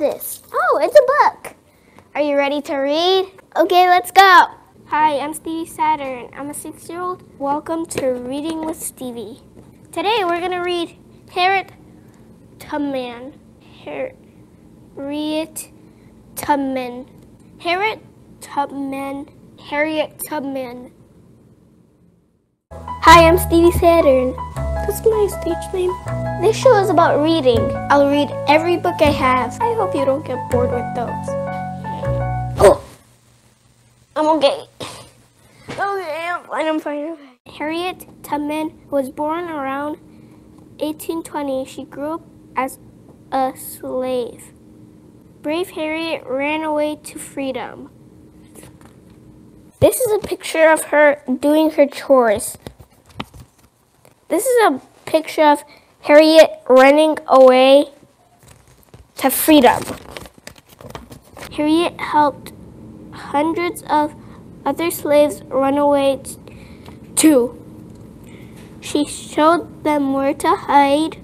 this? Oh, it's a book. Are you ready to read? Okay, let's go. Hi, I'm Stevie Saturn. I'm a 6-year-old. Welcome to Reading with Stevie. Today we're going to read Harriet Tubman. Harriet Tubman. Hi, I'm Stevie Saturn. That's my stage name. This show is about reading. I'll read every book I have. I hope you don't get bored with those. Oh! I'm okay. Okay, I'm fine. Harriet Tubman was born around 1820. She grew up as a slave. Brave Harriet ran away to freedom. This is a picture of her doing her chores. This is a picture of Harriet running away to freedom. Harriet helped hundreds of other slaves run away too. She showed them where to hide.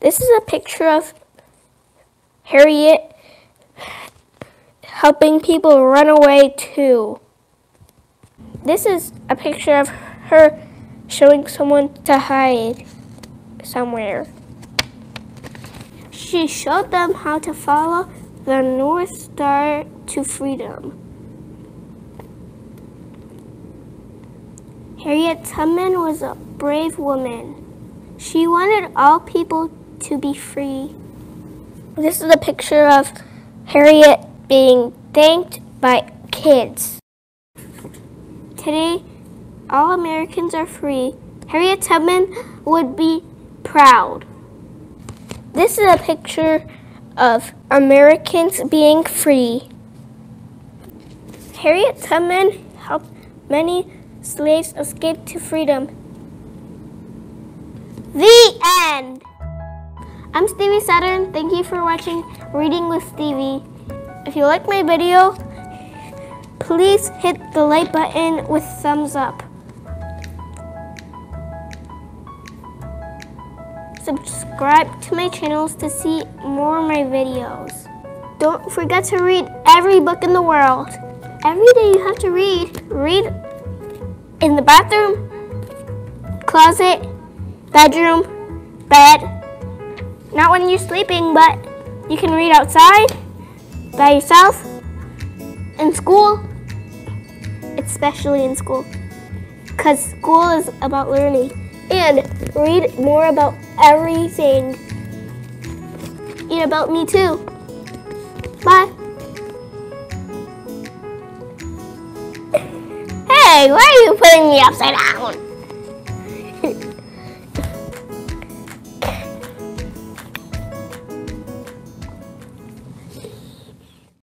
This is a picture of Harriet helping people run away too. This is a picture of her showing someone to hide somewhere. She showed them how to follow the North Star to freedom. Harriet Tubman was a brave woman. She wanted all people to be free. This is a picture of Harriet being thanked by kids. Today, all Americans are free. Harriet Tubman would be proud. This is a picture of Americans being free. Harriet Tubman helped many slaves escape to freedom. The end! I'm Stevie Saturn. Thank you for watching Reading with Stevie. If you like my video, please hit the like button with thumbs up. Subscribe to my channels to see more of my videos. Don't forget to read every book in the world. Every day you have to read. Read in the bathroom, closet, bedroom, bed. Not when you're sleeping, but you can read outside, by yourself, in school. Especially in school, because school is about learning. And read more about everything and about me too. Bye. Hey, why are you putting me upside down?